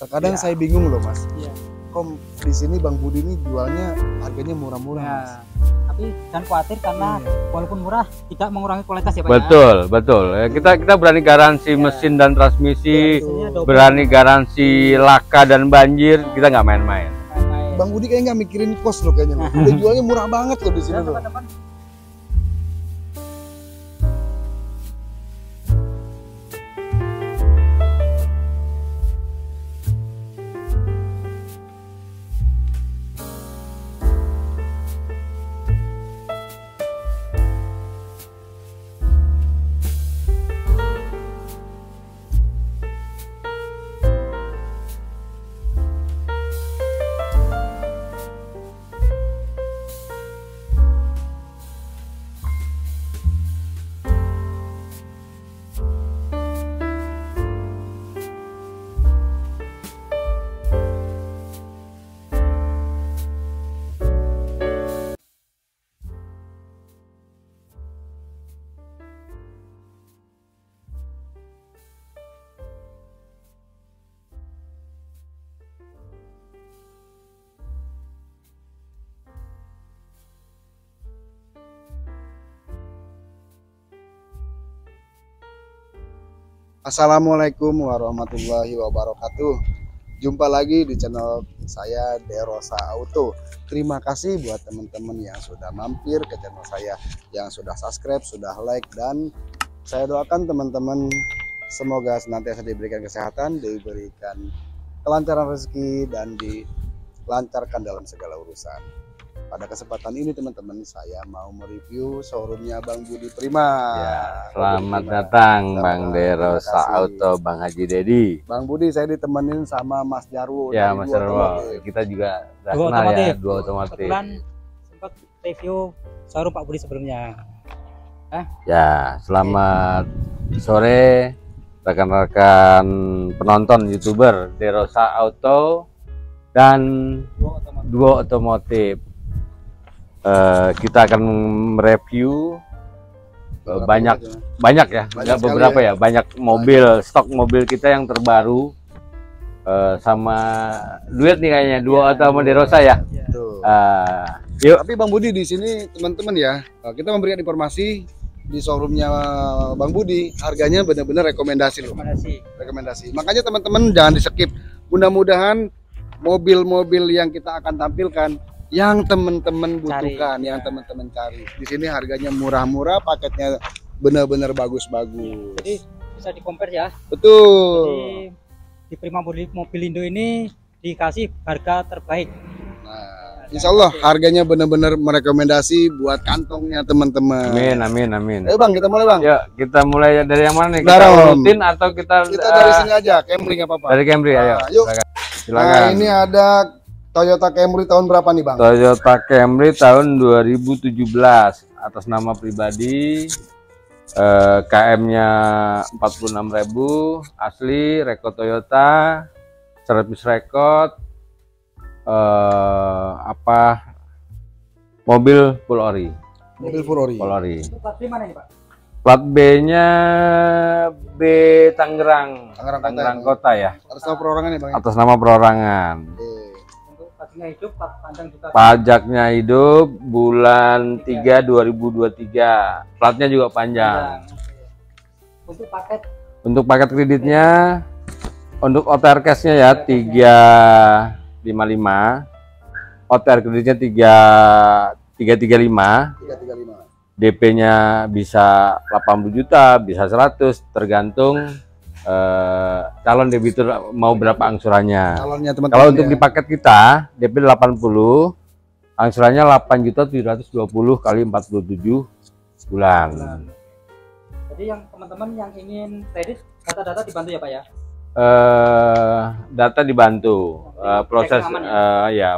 Terkadang saya bingung loh Mas. Iya. Kok di sini Bang Budi ini jualnya harganya murah-murah Mas. Tapi jangan khawatir karena walaupun murah tidak mengurangi kualitas ya Pak. Betul, ya? Betul. Ya, kita berani garansi mesin dan transmisi, berani garansi laka dan banjir, kita nggak main-main. Bang Budi kayaknya nggak mikirin kos loh kayaknya. Udah jualnya murah banget loh di sini loh. Assalamualaikum warahmatullahi wabarakatuh. Jumpa lagi di channel saya Derosa Auto. Terima kasih buat teman-teman yang sudah mampir ke channel saya, yang sudah subscribe, sudah like, dan saya doakan teman-teman semoga senantiasa diberikan kesehatan, diberikan kelancaran rezeki, dan dilancarkan dalam segala urusan. Pada kesempatan ini teman-teman saya mau mereview showroomnya Bang Budi Prima. Ya, selamat datang Bang Derosa Auto, Bang Haji Dedi. Bang Budi, saya ditemenin sama Mas Jarwo. Ya Mas Jarwo, kita juga kenal ya, Dua Otomotif. Kebetulan sempat review showroom Pak Budi sebelumnya. Ya, selamat sore rekan-rekan penonton YouTuber Derosa Auto dan Dua Otomotif. Kita akan mereview banyak mobil, stok mobil kita yang terbaru sama duet nih kayaknya Dua atau Derosa ya. Yuk. Tapi Bang Budi di sini teman-teman ya, kita memberikan informasi di showroomnya Bang Budi, harganya benar-benar rekomendasi loh. Rekomendasi. Makanya teman-teman jangan di skip. Mudah-mudahan mobil-mobil yang kita akan tampilkan yang teman-teman butuhkan, yang teman-teman cari. Di sini harganya murah-murah, paketnya benar-benar bagus-bagus. Jadi bisa di-compare ya. Betul. Jadi, di Prima Mobilindo ini dikasih harga terbaik. Nah, insya Allah harganya benar-benar merekomendasi buat kantongnya teman-teman. Amin, amin, amin. Ayo Bang, kita mulai Bang. Yuk, kita mulai dari yang mana nih? Kita rutin atau kita dari sini aja, Camry nggak apa-apa. Dari Camry, ayo. Yuk. Silakan. Nah, ini ada Toyota Camry tahun berapa nih Bang? Toyota Camry tahun 2017 atas nama pribadi, KM-nya 46.000, asli rekod Toyota, servis rekod, mobil full ori. Mobil full ori. Full ori. Plat B mana nih Pak? Plat B-nya B Tangerang. Tangerang Kota ya. Atas nama perorangan ya Bang? Atas nama perorangan. Pajaknya hidup, panjang juga. Pajaknya hidup bulan 3 2023. Platnya juga panjang. Untuk paket kreditnya, untuk OTR cash-nya ya 355. OTR kreditnya 335. DP-nya bisa 80 juta, bisa 100, tergantung calon debitur mau berapa angsurannya. Teman-teman, kalau untuk di paket kita DP 80, angsurannya 8.720 kali 47 bulan. Jadi yang teman-teman yang ingin kredit, data-data dibantu ya Pak ya? Data dibantu,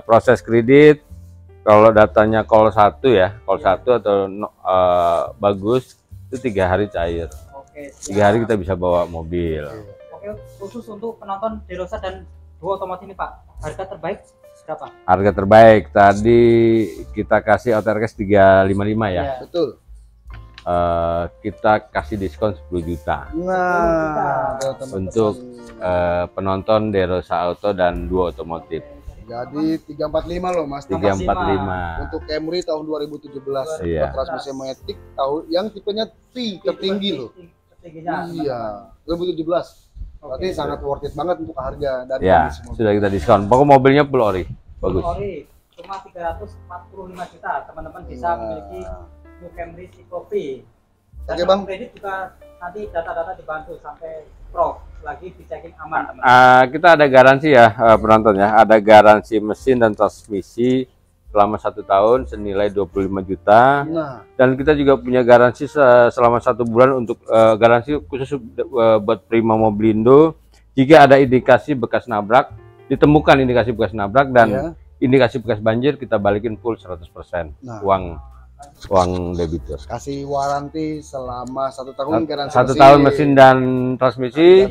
proses kredit. Kalau datanya call 1 ya, call 1 atau bagus itu 3 hari cair. 3 hari kita bisa bawa mobil. Oke, khusus untuk penonton Derosa dan Dua Otomotif ini Pak, harga terbaik berapa? Harga terbaik tadi kita kasih OTR cash 355 ya. Betul. kita kasih diskon 10 juta. Nah, untuk penonton Derosa Auto dan Dua Otomotif. Jadi 345 loh Mas. 345. Untuk Camry tahun 2017. Iya. Transmisi matic tahun yang tipenya T tertinggi loh. Iya, 2017. Berarti sangat worth it banget untuk harga dari semua. Sudah kita diskon. Pokok mobilnya full ori. Bagus. Full ori cuma 345 juta. Teman-teman bisa memiliki New Camry Cikopi. Oke, Bang. Kredit juga nanti data-data dibantu sampai pro lagi dicekin aman, teman-teman. Kita ada garansi ya penonton ya. Ada garansi mesin dan transmisi selama 1 tahun senilai 25 juta. Nah. Dan kita juga punya garansi selama 1 bulan untuk garansi khusus buat Prima Mobilindo. Jika ada indikasi bekas nabrak, ditemukan indikasi bekas nabrak dan indikasi bekas banjir, kita balikin full 100% uang debitur. Kasih waranti selama 1 tahun garansi. 1 tahun mesin dan transmisi.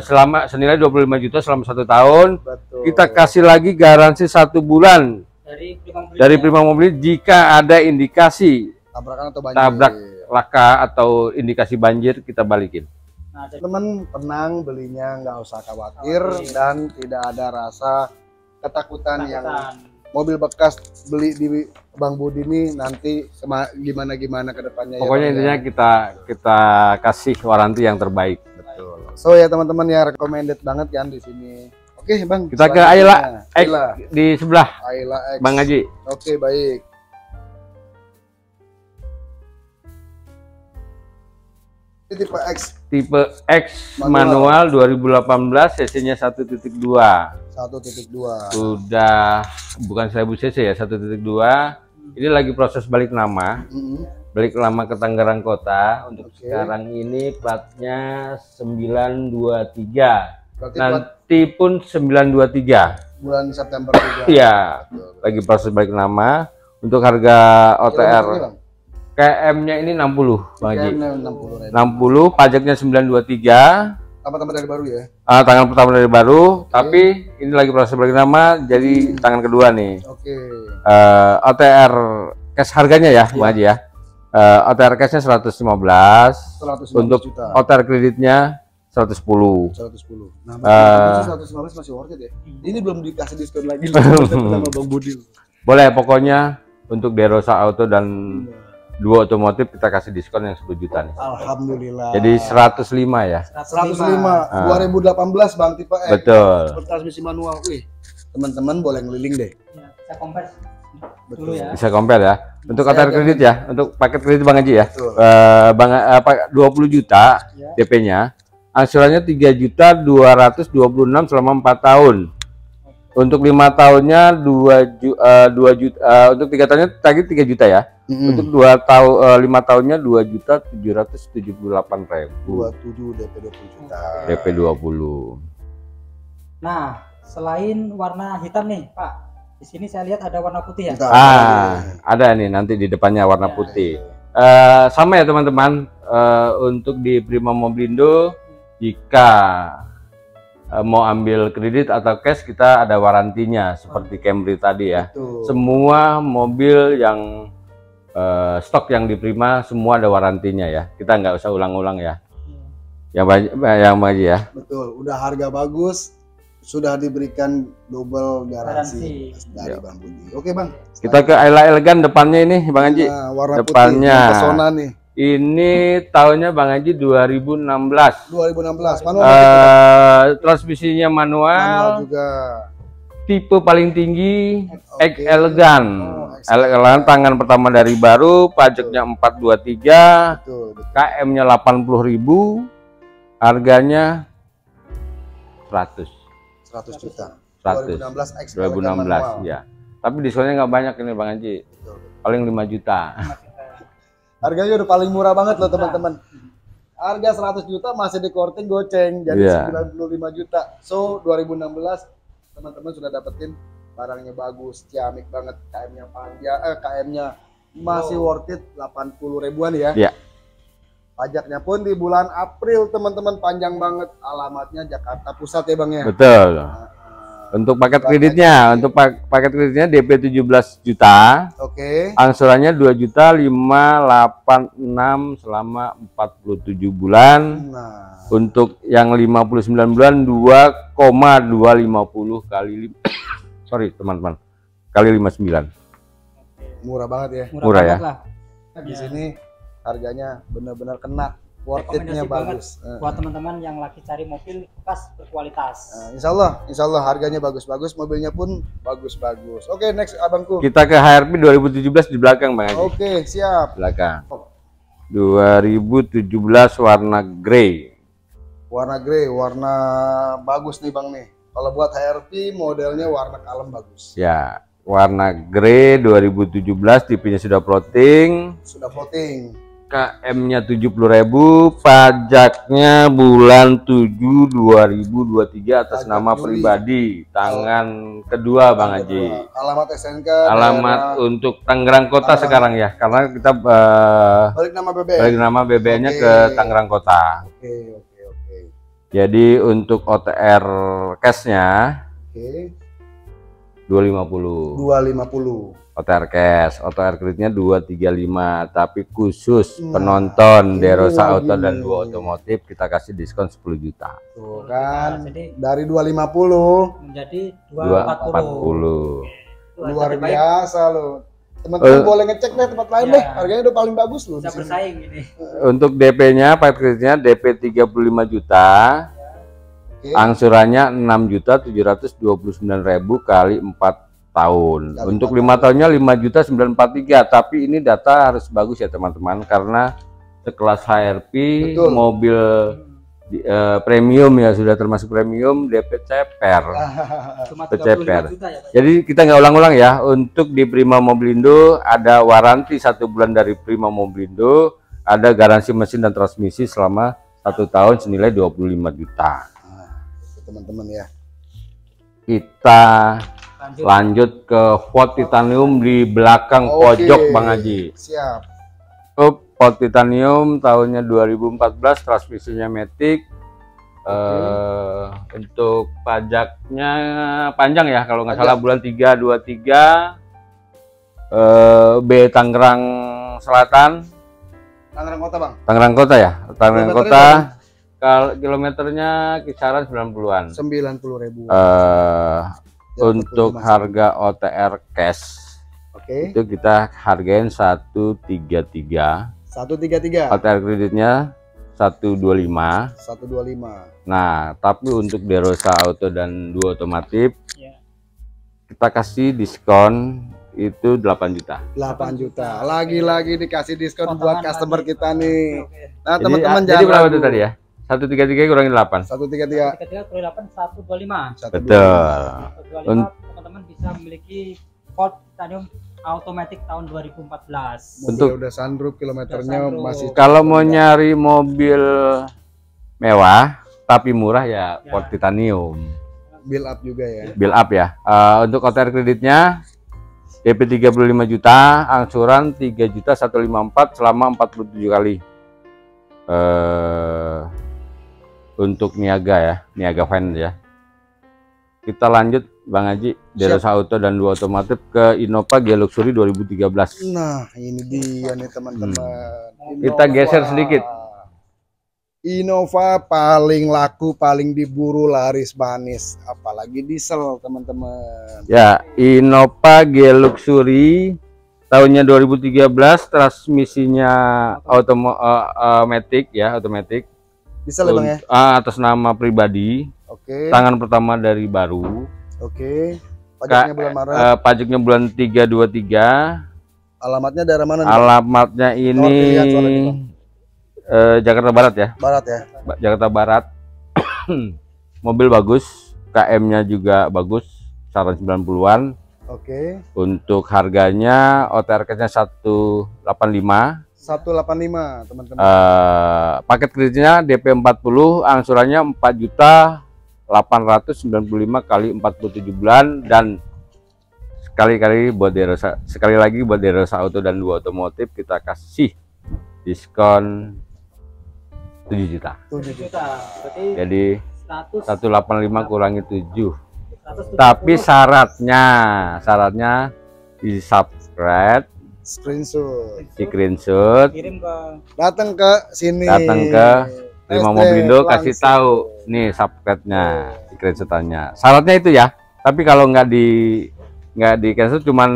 Selama senilai 25 juta selama 1 tahun. Betul. Kita kasih lagi garansi 1 bulan. Dari Prima Mobilindo jika ada indikasi tabrakan atau banjir, tabrak laka atau indikasi banjir, kita balikin. Nah, teman tenang belinya, nggak usah khawatir dan tidak ada rasa ketakutan yang mobil bekas beli di Bang Budi ini nanti gimana kedepannya. Pokoknya ya, intinya kita kasih waranti yang terbaik. Betul. So ya teman-teman ya, recommended banget kan di sini. Oke Bang, kita ke Ayla X di sebelah X. Bang Haji. Oke, baik. Ini tipe X. Tipe X manual 2018 cc-nya 1.2. 1.2. Sudah bukan 1000 cc ya, 1.2. Ini lagi proses balik nama. Balik nama ke Tangerang Kota. Untuk sekarang ini platnya 923. Berarti nanti pun 923 bulan September juga. Iya, lagi proses balik nama. Untuk harga OTR KM-nya ini 60, Bang Haji. 60, pajaknya 923. Tangan pertama dari baru ya? Tangan pertama dari baru, tapi ini lagi proses balik nama, jadi tangan kedua nih. OTR cash harganya ya, Bang Haji ya. OTR cashnya 115 untuk juta. OTR kreditnya 110. Nah, masih 115 masih worth it ya. Ini belum dikasih diskon lagi sama Bang Budi. Boleh, pokoknya untuk Derosa Auto dan Dua Otomotif kita kasih diskon yang 10 juta nih. Alhamdulillah. Jadi 105 ya. 105. 2018 Bang, tipe X. Betul. Bertransmisi manual. Wih, teman-teman boleh ngeliling deh. Ya, bisa compare dulu ya. Bisa compare ya. Untuk OTR kredit ya, untuk paket kredit Bang Haji ya. Bang 20 juta DP-nya. Angsurannya 3.226 selama 4 tahun. Untuk 5 tahunnya 2 juta, untuk 3 tahunnya tadi 3 juta ya. Untuk 5 tahunnya 2.778.000. 27 DP 20 juta. DP 20. Nah, selain warna hitam nih Pak, di sini saya lihat ada warna putih ya. Ada nih nanti di depannya warna putih. Sama ya teman-teman, untuk di Prima Mobilindo. Jika mau ambil kredit atau cash, kita ada warantinya seperti Camry tadi ya. Semua mobil yang stok yang di Prima semua ada warantinya ya. Kita nggak usah ulang-ulang ya. Yang ya. Betul, udah harga bagus, sudah diberikan double garansi dari Bang Budi. Oke Bang. Kita ke Ayla Elegan depannya ini Bang Haji. Warna depannya putih, pesona nih. Ini tahunnya Bang Haji 2016. 2016. Manual. Transmisinya manual. Juga. Tipe paling tinggi X Elegan. Elegan tangan pertama dari baru, pajaknya 423. KM-nya 80.000. Harganya 100 juta. 100. 2016 ya. Tapi diskonnya nggak banyak ini Bang Haji. Paling 5 juta. Harganya udah paling murah banget loh teman-teman. Harga 100 juta masih di korting goceng, jadi 95 juta. So 2016 teman-teman sudah dapetin barangnya bagus, ciamik banget, KM-nya panjang, KM-nya masih worth it 80 ribuan ya. Pajaknya pun di bulan April teman-teman, panjang banget. Alamatnya Jakarta Pusat ya Bang ya. Betul. Untuk paket kreditnya, untuk paket kreditnya DP 17 juta. Oke. Angsurannya 2.586 selama 47 bulan. Nah. Untuk yang 59 bulan 2,250 kali sorry teman-teman. Kali 59. Murah banget ya. Murah banget ya. Lah. Di sini harganya benar-benar kena. Worth it-nya bagus buat teman-teman yang lagi cari mobil bekas berkualitas. Insya Allah harganya bagus-bagus, mobilnya pun bagus-bagus. Oke, next abangku. Kita ke HRP 2017 di belakang Bang Haji. Oke, siap. Belakang. 2017 warna grey. Warna grey, warna bagus nih Bang nih. Kalau buat HRP modelnya warna kalem bagus. Ya, warna grey 2017, tipenya sudah floating. Sudah floating. KM-nya 70.000, pajaknya bulan 7 2023 atas pajak nama Juli. Pribadi, tangan kedua Bang Haji. Alamat SNK. Alamat untuk Tangerang Kota Tangerang. Sekarang ya, karena kita balik nama BBM. Balik nama BBM-nya ke Tangerang Kota. Oke. Jadi untuk OTR cash-nya 250. OTR cash, OTR kreditnya 235, tapi khusus penonton Derosa Auto dan Dua Otomotif kita kasih diskon 10 juta. Tuh kan, jadi dari 250 menjadi 240. Luar biasa loh. Teman-teman boleh ngecek deh tempat lain deh, harganya udah paling bagus loh. Bisa bersaing ini. Untuk DP-nya, paket kreditnya DP 35 juta. Angsurannya 6.729.000 kali 4 tahun. Untuk 5 tahunnya 5.943.000, tapi ini data harus bagus ya teman-teman, karena sekelas HRP mobil premium ya, sudah termasuk premium, DP ceper. Jadi kita nggak ulang-ulang ya. Untuk di Prima Mobilindo ada waranti 1 bulan dari Prima Mobilindo, ada garansi mesin dan transmisi selama 1 tahun senilai 25 juta. Teman-teman ya. Kita lanjut ke Ford Titanium di belakang pojok Bang Haji. Siap. Ford Titanium tahunnya 2014, transmisinya matic. Untuk pajaknya panjang ya kalau nggak salah bulan 323. B Tangerang Selatan. Tangerang Kota Bang. Tangerang Kota ya. Tangerang Kota. Kalau kilometernya kisaran 90-an. 90.000. Untuk harga OTR cash. Oke. Itu kita hargain 133. 133. OTR kreditnya 125. 125. Nah, tapi untuk Derosa Auto dan Dua Otomotif kita kasih diskon itu 8 juta. 8 juta. Lagi-lagi dikasih diskon buat customer kita nih. Nah, teman-teman jadi berapa itu tadi ya? 133 kurangin 8. 133 kurangin 8 125. Betul. 125 teman-teman bisa memiliki Ford Titanium automatic tahun 2014. Mobil udah sunroof, kilometernya masih. Kalau mau nyari mobil mewah tapi murah ya Ford Titanium. Build up juga ya. Build up ya. Untuk OTR kreditnya DP 35 juta, angsuran 3.154 selama 47 kali. Untuk niaga ya, niaga finance ya. Kita lanjut Bang Haji, Derosa Auto dan Dua Otomotif ke Innova G Luxury 2013. Nah, ini dia nih teman-teman. Kita geser sedikit. Innova paling laku, paling diburu, laris manis, apalagi diesel teman-teman ya. Innova G Luxury tahunnya 2013, transmisinya automatic ya, otomatik diesel ya, atas nama pribadi. Tangan pertama dari baru. Pajaknya bulan Maret. Pajaknya bulan 323. Alamatnya daerah mana nih? Alamatnya ini Jakarta Barat ya. Jakarta Barat. Mobil bagus, KM-nya juga bagus, kisaran 90-an. Untuk harganya OTR cash-nya 185. 185, teman-teman. Paket kreditnya DP 40, angsurannya 4.895 kali 47 bulan dan sekali lagi buat Derosa Auto dan Dua Otomotif kita kasih diskon 7 juta. Jadi 185 kurangi 7. Tapi syaratnya di subscribe, screenshot, kirim ke, datang ke sini, datang ke Prima Mobilindo, kasih tahu nih subscribe-nya, screenshotannya. Syaratnya itu ya. Tapi kalau nggak di cancel, cuman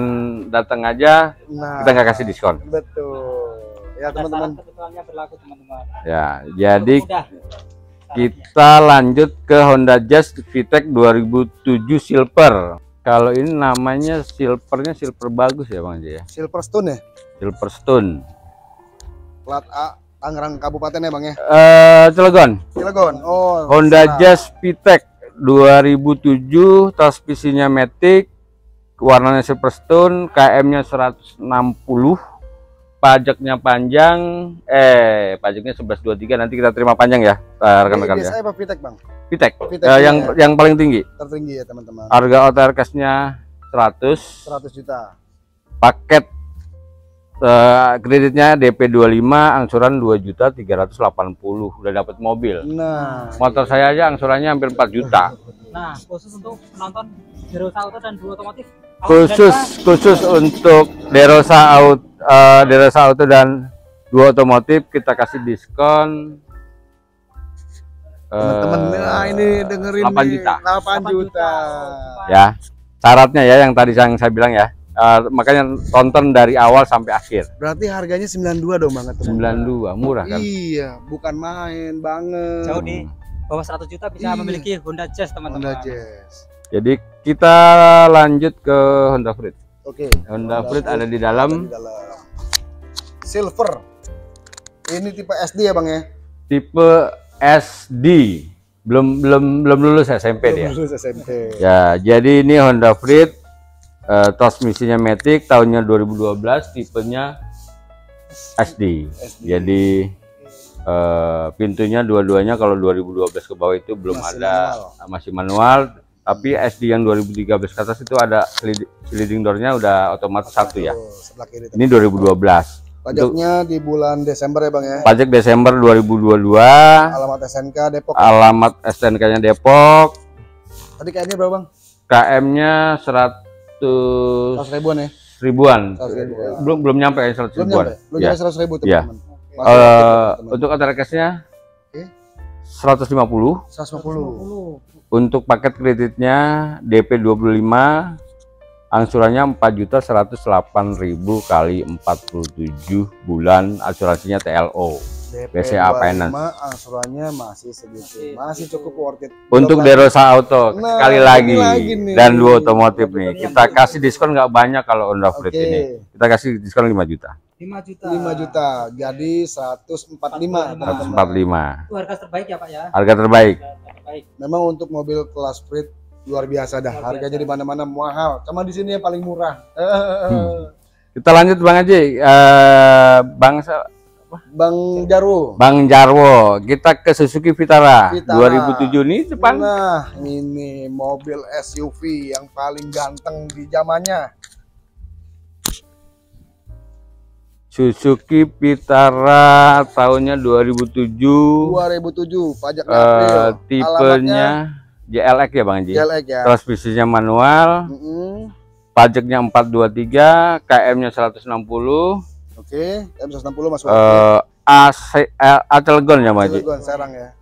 datang aja, nah, kita nggak kasih diskon. Betul. Ya teman-teman. Berlaku teman-teman. Ya, jadi kita lanjut ke Honda Jazz VTEC 2007 Silver. Kalau ini namanya silvernya silver bagus ya Bang J ya. Silverstone ya? Silverstone. Plat A Tangerang Kabupaten ya Bang ya? Cilegon. Cilegon. Oh. Honda Jazz VTEC 2007, transmisinya matic, warnanya Silverstone, KM-nya 160, pajaknya panjang, pajaknya 1123, nanti kita terima panjang ya rekan-rekan ya. Apa VTEC Bang? VTEC. Yang paling tinggi. Tertinggi ya teman-teman. Harga OTR cash-nya 100 juta. Paket kreditnya DP 25, angsuran 2.380.000. Udah dapat mobil. Nah, motor saya aja angsurannya hampir 4 juta. Nah, khusus untuk penonton Derosa Auto dan Dua Otomotif. Khusus untuk Derosa Auto dan Dua Otomotif kita kasih diskon. Teman-teman ini dengerin 8 juta. Ya. Syaratnya ya yang tadi saya bilang ya. Makanya tonton dari awal sampai akhir. Berarti harganya 92 dong banget. 92 murah kan? Iya, bukan main banget. Jauh nih, bawah 100 juta bisa memiliki Honda Jazz teman-teman. Honda Jazz. Jadi kita lanjut ke Honda Freed. Oke. Honda Freed ada di dalam. Silver. Ini tipe SD ya Bang ya? Tipe SD. Belum lulus SMP dia. Belum lulus SMP. Ya, jadi ini Honda Freed. Transmisinya matic, tahunnya 2012, tipenya SD. Jadi pintunya dua-duanya kalau 2012 ke bawah itu belum masih manual, tapi SD yang 2013 ke atas itu ada sliding door-nya udah otomatis satu ya. Ini 2012. Pajaknya di bulan Desember ya Bang ya. Pajak Desember 2022. Alamat SNK Depok. Alamat SNK-nya Depok. Tadi KM-nya berapa Bang? KM-nya 100 ribuan ya? Ribuan. Belum nyampe 100 ribuan. Belum nyampe 100 ribu teman-teman. Untuk OTR cash-nya 150. Untuk paket kreditnya DP 25, angsurannya 4.108.000 kali 47 bulan, asuransinya TLO. BCA Finance. Angsurannya masih segitu. Masih cukup worth it. Untuk Derosa Auto sekali lagi dan Dua Otomotif nih. Kita kasih diskon nggak banyak kalau Honda Freed ini. Kita kasih diskon 5 juta. Jadi 145. 145. Itu harga terbaik ya Pak ya? Harga terbaik. Memang untuk mobil kelas Freed luar biasa dah. Harganya di mana-mana mahal. Cuma di sini yang paling murah. Kita lanjut Bang Haji. Bang Jarwo, kita ke Suzuki Vitara 2007 nih depan. Nah, ini mobil SUV yang paling ganteng di zamannya. Suzuki Vitara tahunnya 2007. 2007, pajak April. Tipenya JLX ya Bang Ji. JLX ya. Transmisinya manual. Pajaknya 423, KM-nya 160. Oke, M160 masuk. Cilegon ya Pak Haji. Cilegon Serang ya.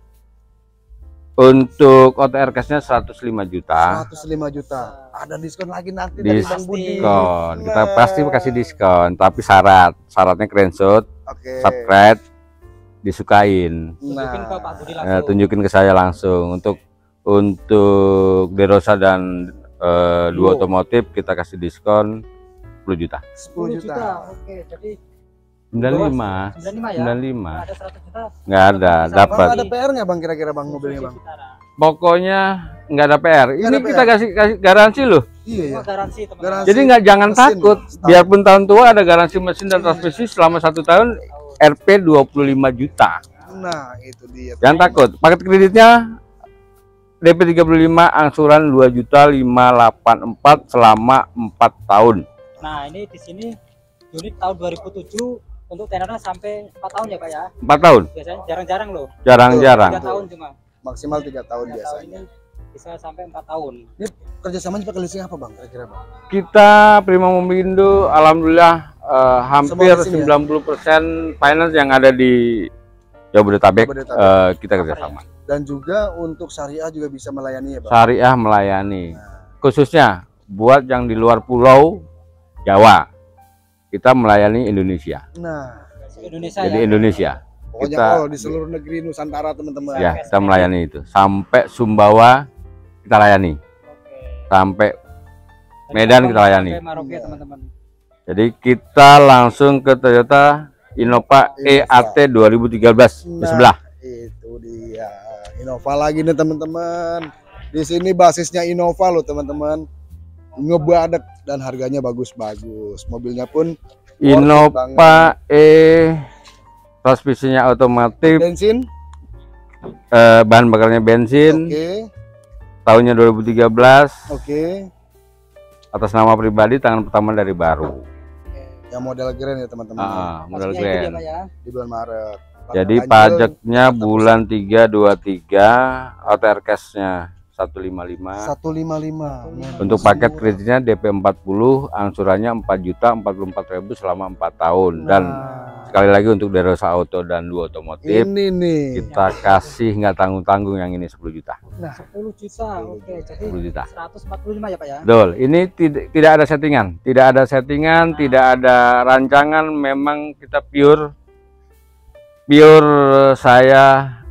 Untuk OTR cash-nya 105 juta. 105 juta. Ada diskon lagi nanti dari Bang Budi. Diskon. Kita pasti kasih diskon, tapi syaratnya screenshot, subscribe, disukain. Tunjukin ke saya langsung. Untuk Derosa dan Dua Otomotif kita kasih diskon 10 juta. Oke, jadi 95 ya? 95. Ada 100 juta. Enggak ada, dapat. Ada PR-nya Bang kira-kira Bang mobilnya Bang? Pokoknya enggak ada PR. Ini kita kasih garansi loh. Iya. Garansi teman-teman. Jadi jangan takut, biarpun tahun tua ada garansi mesin dan transmisi selama 1 tahun Rp 25 juta. Nah, itu dia. Jangan takut. Paket kreditnya DP 35, angsuran 2.584 selama 4 tahun. Nah, ini di sini unit tahun 2007 untuk tenornya sampai 4 tahun ya Pak ya? 4 tahun? Biasanya jarang-jarang loh. 3 tahun cuma. Maksimal 3 tahun biasanya. bisa sampai 4 tahun. Ini kerjasamanya pakai leasing apa Bang kira-kira Bang? Kita Prima Mobilindo alhamdulillah hampir 90% ya? Finance yang ada di Jabodetabek, kita kerjasama. Dan juga untuk syariah juga bisa melayani ya Bang? Syariah melayani, nah. Khususnya buat yang di luar pulau Jawa, kita melayani Indonesia. Nah, Indonesia jadi ya? Indonesia. Pokoknya kalau di seluruh negeri Nusantara teman-teman. Ya, kita melayani itu. Sampai Sumbawa kita layani. Oke. Sampai Medan kita layani. Sampai Maroke, teman-teman. Jadi kita langsung ke Toyota Innova EAT 2013 di sebelah. Itu dia. Innova lagi nih teman-teman. Di sini basisnya Innova loh teman-teman. Ngebadek dan harganya bagus-bagus. Mobilnya pun Innova E, transmisinya otomatis, bensin, bahan bakarnya bensin, okay. Tahunnya 2013, okay. Atas nama pribadi, tangan pertama dari baru, okay. Yang model grand ya teman-teman, model grand ya. Di bulan Maret. Jadi Angel, pajaknya bulan 323, OTR cashnya 155. Untuk paket kreditnya DP 40, angsurannya 4.044.000 selama 4 tahun. Nah. Dan sekali lagi untuk Derosa Auto dan Dua Otomotif ini nih kita kasih nggak tanggung-tanggung yang ini 10 juta. Nah, 10 juta. Oke, jadi 10 juta. 145 ya, Pak ya? Betul. Ini tidak ada settingan, nah. Tidak ada rancangan, memang kita pure saya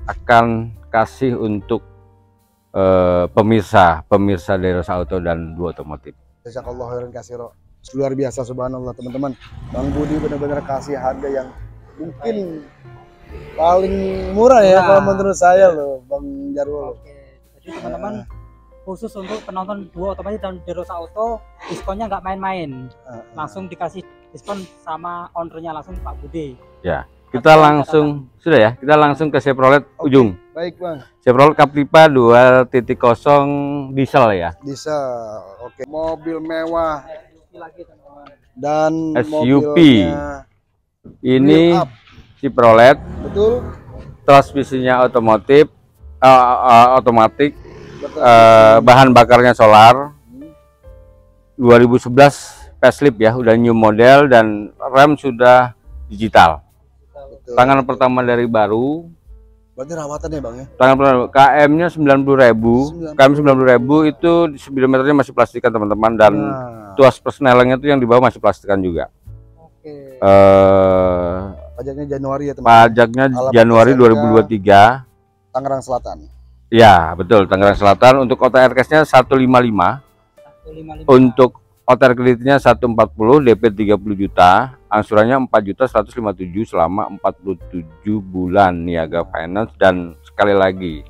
akan kasih untuk pemirsa Derosa Auto dan Dua Otomotif. Jazakallahu khairan katsira. Luar biasa, subhanallah teman-teman. Bang Budi benar-benar kasih harga yang mungkin paling murah ya, kalau menurut saya loh Bang Jarwo. Oke. Jadi teman-teman khusus untuk penonton Dua Otomotif dan Derosa Auto, diskonnya nggak main-main. Langsung dikasih diskon sama ownernya langsung Pak Budi. Ya. Kita langsung sudah ya, kita langsung ke Chevrolet ujung. Baik Bang. Chevrolet Capriva 2.0 diesel ya. Diesel, oke. Mobil mewah. Dan SUV. Ini Chevrolet. Betul. Transmisinya otomotif, otomatis. Bahan bakarnya solar. 2011 facelift ya, udah new model dan rem sudah digital. Tangan pertama dari baru. Berarti rawatan ya Bang ya? Tangan pertama KM-nya 90.000. KM 90.000 itu speedometernya masih plastikan teman-teman, dan tuas persnelengnya itu yang di bawah masih plastikan juga. Oke. Pajaknya Januari ya teman-teman. Pajaknya Januari 2023. Tangerang Selatan. Ya, betul, Tangerang Selatan. Untuk OTR cash-nya 155. Untuk OTR kreditnya 140, DP 30 juta, angsurannya 4.157 selama 47 bulan niaga finance. Dan sekali lagi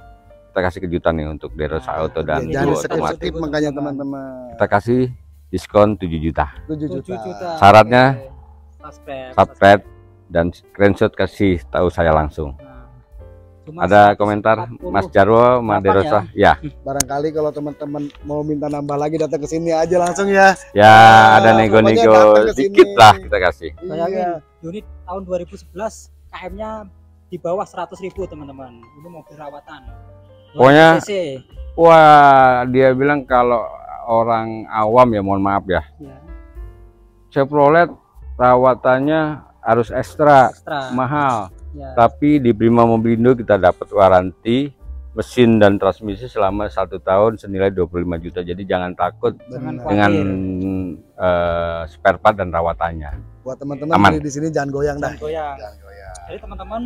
kita kasih kejutan nih untuk Derosa Auto dan Dua Otomotif. Makanya teman-teman kita kasih diskon 7 juta. Syaratnya subscribe dan screenshot kasih tahu saya langsung. Cuma ada komentar 40. Mas Jarwo, Mas Derosa ya. Barangkali kalau teman-teman mau minta nambah lagi, datang ke sini aja langsung ya. Ya, ada nego-nego dikit lah kita kasih. Bayangin, unit tahun 2011 KM-nya di bawah 100.000 teman-teman. Ini mobil rawatan. Pokoknya wah, dia bilang kalau orang awam ya mohon maaf ya. Chevrolet rawatannya harus ekstra. Mahal. Ya. Tapi di Prima Mobilindo kita dapat waranti mesin dan transmisi selama 1 tahun senilai 25 juta. Jadi jangan takut dengan spare part dan rawatannya. Buat teman-teman di sini jangan goyang dah. Jangan goyang. Jadi teman-teman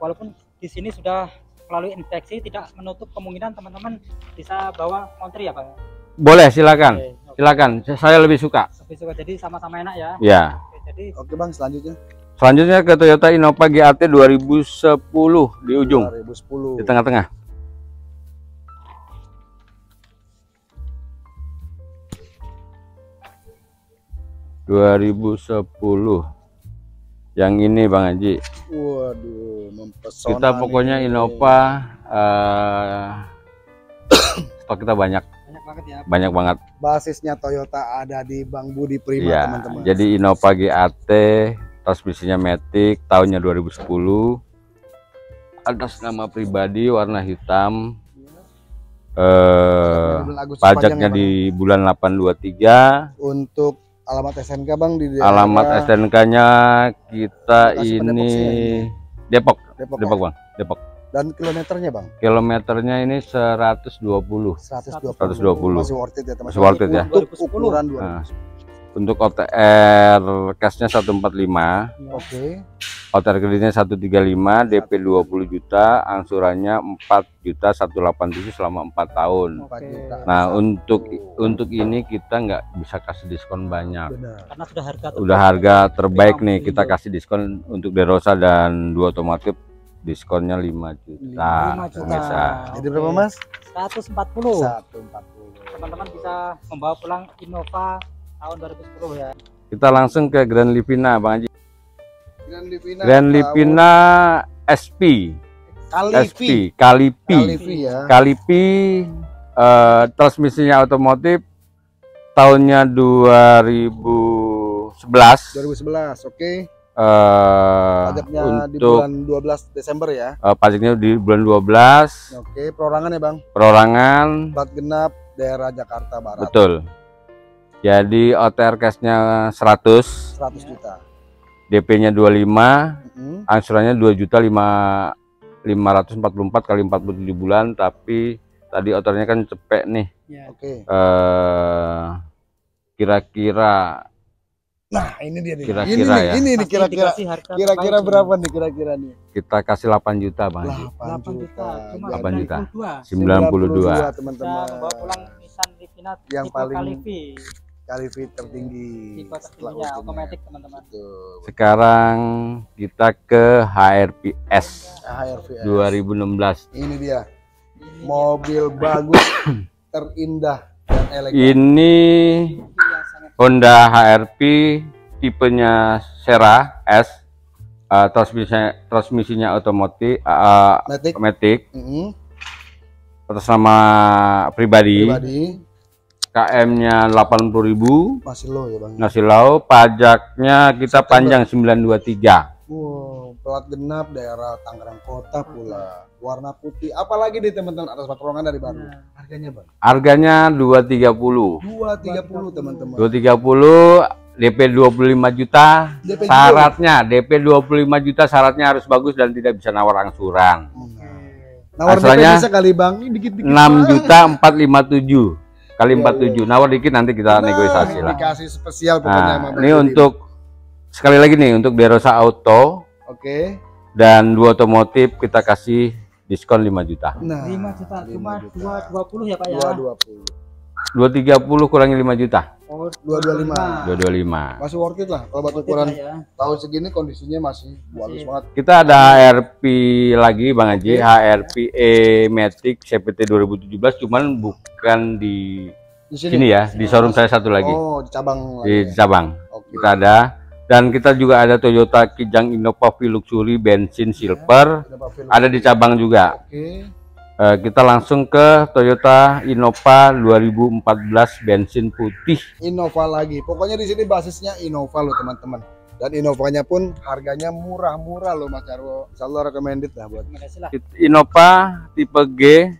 walaupun di sini sudah melalui inspeksi, tidak menutup kemungkinan teman-teman bisa bawa kontri ya Pak? Boleh, silakan. Oke. Silakan. Saya lebih suka. Jadi sama-sama enak ya. Ya. Oke, jadi oke Bang, selanjutnya. Selanjutnya ke Toyota Innova GAT 2010 di ujung, di tengah-tengah. Yang ini Bang Haji. Waduh, mempesona. Kita pokoknya nih. Innova stok kita banyak. Banyak banget. Basisnya Toyota ada di Bang Budi Prima ya, teman-teman. Jadi Innova GAT, transmisinya matic, tahunnya 2010, atas nama pribadi, warna hitam, pajaknya di bulan 823. Untuk alamat SNK Bang, di alamat SNK-nya kita ini Depok Bang, Depok. Dan kilometernya Bang? Kilometernya ini 120. Masih worth it ya teman-teman. Masih worth it ya. Untuk ukuran 2010. Nah, untuk OTR cash-nya 145. Oke. Okay. OTR kreditnya 135, DP 20 juta, angsurannya 4 juta 187 selama 4 tahun. Okay. Nah, untuk ini kita nggak bisa kasih diskon banyak. Benar. Karena sudah harga terbaik. Udah harga terbaik nih, kita kasih diskon untuk Derosa dan Dua Otomotif diskonnya 5 juta. 5 juta. Bisa. Jadi berapa Mas? 140. Teman-teman bisa membawa pulang Innova tahun 2010 ya. Kita langsung ke Grand Livina Bang Haji. Grand Livina SP Kalipi transmisinya otomotif, tahunnya 2011. Oke. Pajaknya di bulan 12 Desember ya. Pajaknya di bulan 12. Oke, perorangan ya Bang. Perorangan plat genap daerah Jakarta Barat. Betul. Jadi OTR cash-nya 100 juta. DP-nya 25, angsurannya 2.544 kali 47 bulan, tapi tadi OTR-nya kan cepet nih. Ya. Oke. Kira-kira. Nah, ini dia nih. Kira-kira ya. Ini nih kira-kira berapa nih kira-kira nih? Kita kasih 8 juta Bang. 8 juta. 92 teman-teman. Bawa pulang Nissan Livina yang paling Kalifi tertinggi otomatis teman-teman. Sekarang kita ke HRVS 2016. Ini dia mobil bagus, terindah dan elegan. Ini Honda HRV tipenya Serra S, transmisinya otomotif matic. Atas nama pribadi. KM-nya 80.000. Masih low ya Bang. Masih low, pajaknya kita panjang 923. Wow, plat genap daerah Tangerang Kota pula. Warna putih. Apalagi nih teman-teman, atas perorangan dari baru. Harganya Bang? Harganya 230 teman-teman. 230, DP 25 juta. Syaratnya DP 25 juta, syaratnya harus bagus dan tidak bisa nawar angsuran. Nawar DP bisa kali Bang? Dikit-dikit. 6.457. Kali 47, nawar dikit nanti kita negosiasi lah. Dikasih spesial pokoknya. Nah, ini untuk sekali lagi nih untuk Derosa Auto. Oke. Dan Dua Otomotif kita kasih diskon 5 juta. Nah, 5 juta cuma 220 ya Pak ya. 220. 230 kurangi 5 juta. Oh, 225. Masih worth it lah kalau buat ukuran tahun segini, kondisinya masih bagus banget. Kita ada HRV lagi Bang Haji, HRV E-Matic CPT 2017, cuman bukan di sini ya, di showroom saya satu lagi. Oh, di cabang. Di cabang. Okay. Kita ada, dan kita juga ada Toyota Kijang Innova V-Luxury bensin silver. Ada di cabang juga. Okay. Kita langsung ke Toyota Innova 2014 bensin putih. Innova lagi. Pokoknya di sini basisnya Innova loh teman-teman. Dan Innovanya pun harganya murah-murah loh Mas Jarwo. Insyaallah recommended lah buat. Innova tipe G,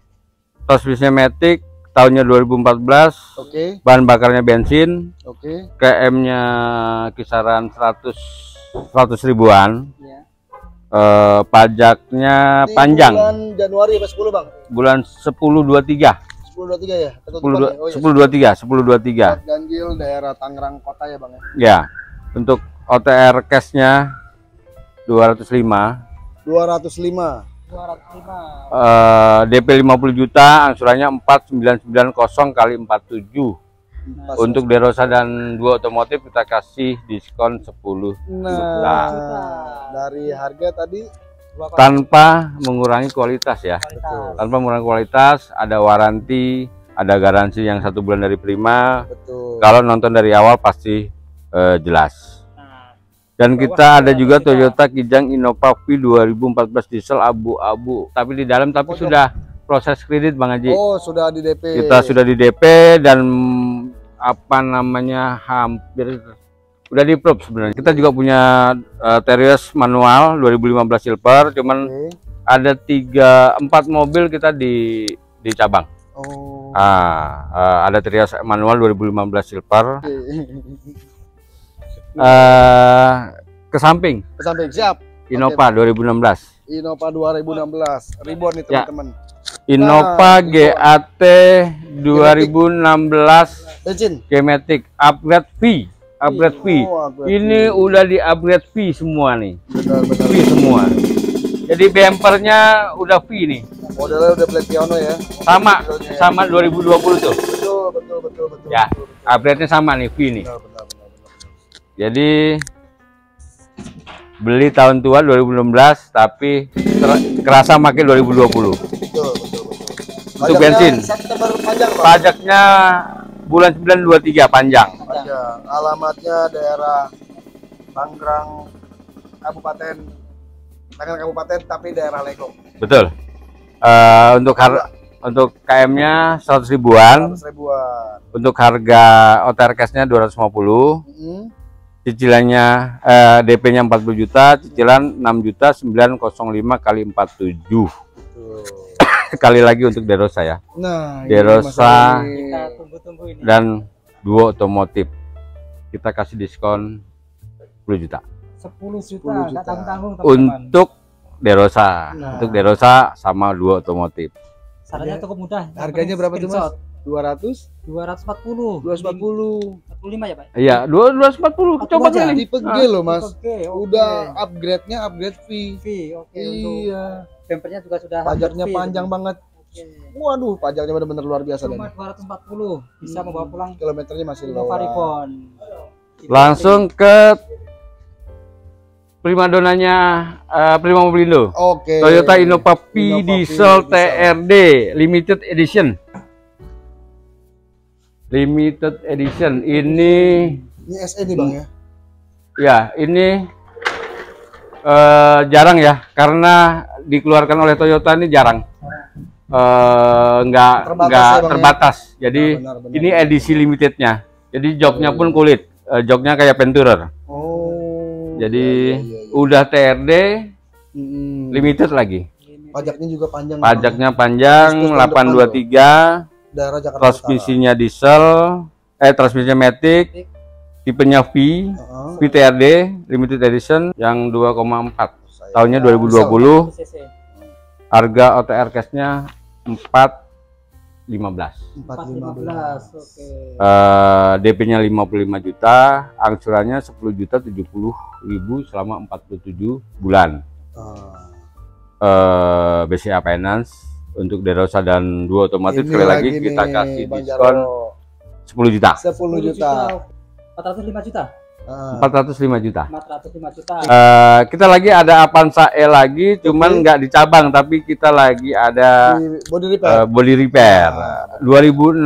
transmisinya matic, tahunnya 2014. Oke. Bahan bakarnya bensin. Oke. KM-nya kisaran 100 ribuan. Iya. Pajaknya di panjang. Bulan Januari sampai 10 Bang. Bulan 1023. 1023 ya. 1023. Ganjil daerah Tangerang Kota ya Bang ya. Ya. Untuk OTR cash-nya 205. DP 50 juta, angsurannya 4990 kali 47. Untuk Derosa dan Dua Otomotif kita kasih diskon 10 juta. Dari harga tadi tanpa mengurangi kualitas ya. Betul. Tanpa mengurangi kualitas, ada waranti, ada garansi yang 1 bulan dari Prima. Betul. Kalau nonton dari awal pasti jelas. Dan kita ada juga Toyota Kijang Innova V 2014 diesel abu-abu, tapi di dalam sudah proses kredit Bang Haji. Oh, sudah di DP. Kita sudah di DP dan hampir udah di proof sebenarnya. Kita juga punya Terios manual 2015 silver, cuman ada 4 mobil kita di cabang. Oh. Ada trias manual 2015 silver. Ke samping. Ke samping, siap. Innova, okay. 2016. Innova 2016. Reborn nih teman-teman. Ya. Innova GAT 2016 bensin Gematic upgrade V. Upgrade V. Ini udah di upgrade V semua nih. Benar. V semua. Jadi bempernya udah V nih. Modelnya udah black piano ya. Sama modelnya, sama 2020 tuh. Betul. Ya, upgrade-nya sama nih V nih. Benar. Jadi beli tahun tua 2016 tapi kerasa makin 2020. Betul. Untuk bensin. Pajaknya bulan 923 panjang. Alamatnya daerah Tangerang Kabupaten tapi daerah Legong. Betul. Untuk KM-nya 100 ribuan. Untuk harga OTR cash-nya 250. Cicilannya DP-nya 40 juta, cicilan 6.905 kali 47. Sekali lagi untuk Derosa ya. Nah, Derosa dan Dua Otomotif. Kita kasih diskon 10 juta. 10 juta. Tak tanggung, teman-teman. Untuk Derosa. Nah. Untuk Derosa sama Dua Otomotif. Sarannya cukup mudah. Harganya berapa tuh, Mas? 240. 45 ya, Pak? Iya, 240. Coba kali dipegel loh, Mas. Udah upgrade-nya upgrade V. Oke. Iya. Bempernya juga sudah. Pajaknya panjang banget. Okay. Waduh, pajaknya benar-benar luar biasa. Cuma 240. Bisa membawa pulang. Kilometernya masih low. Langsung ke prima donanya Prima Mobilindo. Oke. Toyota Innova P Diesel TRD Limited Edition. Limited edition ini SE nih, Bang ya. Ya, ini jarang ya karena dikeluarkan oleh Toyota ini jarang. Enggak terbatas. Ya. Jadi benar. Ini edisi limitednya. Jadi joknya pun kulit. Joknya kayak Venturer. Oh. Jadi iya. Udah TRD limited lagi. Pajaknya juga panjang. Pajaknya panjang 823. Daerah Jakarta. Transmisinya diesel, transmisinya matic, tipenya V, VTRD limited edition yang 2,4, tahunnya 2020, harga OTR cashnya 415. Oke. DP-nya 55 juta, angsurannya 10.070.000 selama 47 bulan. BCA Finance. Untuk Derosa dan Dua Otomotif sekali lagi kita kasih diskon 10 juta. 10 juta. 405 juta. 405 juta. Kita lagi ada Avanza E lagi, cuman nggak di cabang, tapi kita lagi ada body repair. 2016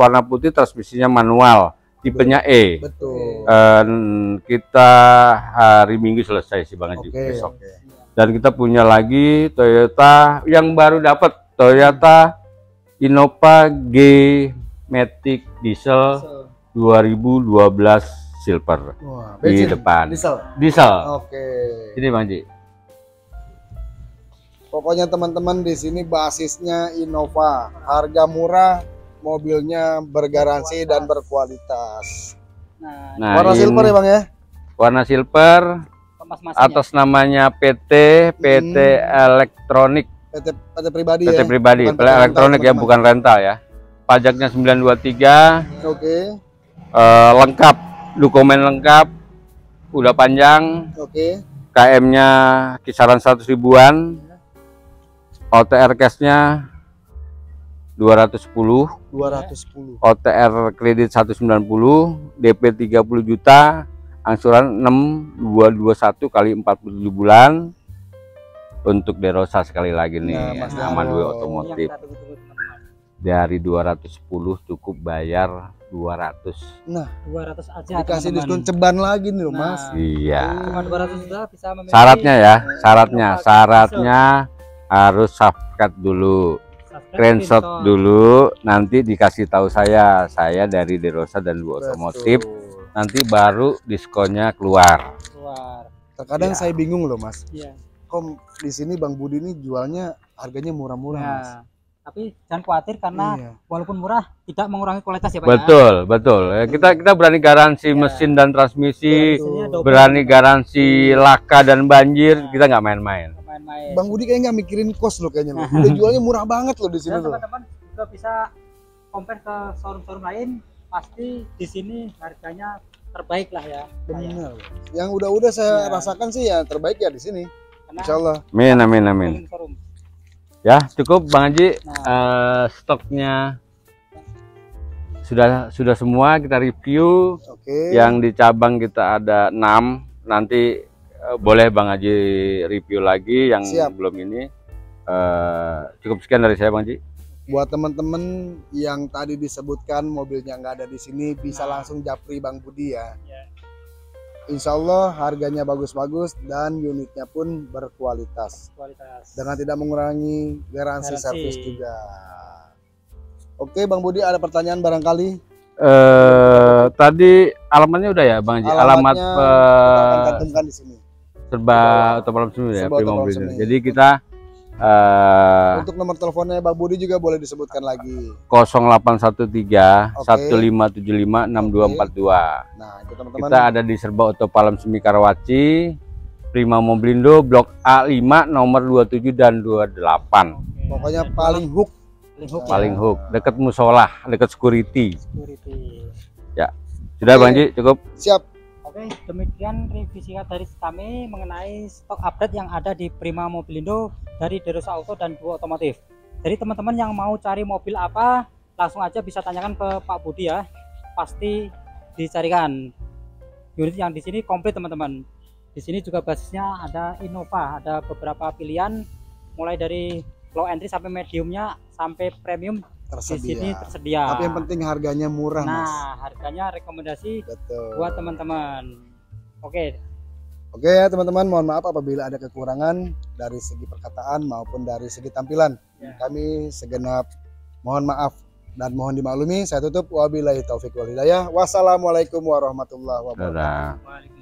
warna putih, transmisinya manual, tipenya E. Betul. Kita hari Minggu selesai sih, Bang Haji, besok. Okay. Dan kita punya lagi Toyota yang baru dapat, Toyota Innova Gematic Diesel 2012 silver. Wah, di depan. Diesel. Oke. Ini Bang Ji. Pokoknya teman-teman di sini basisnya Innova, harga murah, mobilnya bergaransi dan berkualitas. Nah, warna silver ya, Bang ya? Warna silver. Mas-masanya. Atas namanya PT Elektronik, PT pribadi ya? Elektronik ya, bukan rental ya. Pajaknya 923. Oke. Lengkap, dokumen lengkap, udah panjang. Oke. KM-nya kisaran 100 ribuan. OTR cash-nya 210. OTR kredit 190, DP 30 juta. Angsuran 6.221 kali 47 bulan. Untuk Derosa sekali lagi nih, sama Dua Otomotif. Dari 210 cukup bayar 200. Nah, 200 aja. Dikasih diskon ceban lagi nih loh, Mas. Iya. Cuma 200 sudah bisa memiliki. Syaratnya ya, syaratnya harus subscribe dulu. Screenshot dulu, nanti dikasih tahu saya dari Derosa dan Dua Otomotif. Nanti baru diskonnya keluar. Terkadang saya bingung loh, Mas. Kom di sini Bang Budi ini jualnya harganya murah-murah, Mas. Tapi jangan khawatir karena walaupun murah tidak mengurangi kualitas ya Pak. Betul, ya? Betul. Ya, kita berani garansi mesin dan transmisi, berani garansi laka dan banjir, kita nggak main-main. Bang Budi kayaknya nggak mikirin cost loh kayaknya. Udah jualnya murah banget loh di sini. Teman-teman juga bisa compare ke showroom-showroom lain, pasti di sini harganya terbaik lah ya. Benar. Yang udah-udah saya rasakan sih ya terbaik ya di sini. Insyaallah. Amin amin amin. Ya cukup Bang Haji, stoknya sudah semua kita review. Yang di cabang kita ada 6, nanti boleh Bang Haji review lagi yang belum ini. Cukup sekian dari saya Bang Haji. Buat teman-teman yang tadi disebutkan mobilnya nggak ada di sini, bisa langsung japri Bang Budi ya. Insya Allah harganya bagus-bagus dan unitnya pun berkualitas. Dengan tidak mengurangi garansi servis juga. Oke Bang Budi, ada pertanyaan barangkali? Tadi alamatnya udah ya Bang Haji? Alamat cantumkan di sini. Serba Oto Palem Semikarwaci ya, Prima Mobilindo. Jadi kita untuk nomor teleponnya Bang Budi juga boleh disebutkan lagi. 0813 1575 6242. Nah, itu teman-teman. Kita ada di Serba Oto Palem Semikarwaci, Prima Mobilindo Blok A5 nomor 27 dan 28. Pokoknya paling hook. Paling hook, dekat musola, dekat security. Ya. Sudah Bang Ji, cukup. Siap. Oke, demikian revisi dari kami mengenai stok update yang ada di Prima Mobilindo dari Derosa Auto dan Dua Otomotif. Jadi teman-teman yang mau cari mobil apa, langsung aja bisa tanyakan ke Pak Budi ya. Pasti dicarikan. Unit yang di sini komplit teman-teman. Di sini juga basisnya ada Innova, ada beberapa pilihan mulai dari low entry sampai mediumnya sampai premium. Tersedia. Di sini tersedia. Tapi yang penting harganya murah, Mas. Nah, harganya rekomendasi buat teman-teman. Oke. Oke ya, teman-teman, mohon maaf apabila ada kekurangan dari segi perkataan maupun dari segi tampilan. Kami segenap mohon maaf dan mohon dimaklumi. Saya tutup, wabillahi taufik wal hidayah. Wassalamualaikum warahmatullahi wabarakatuh.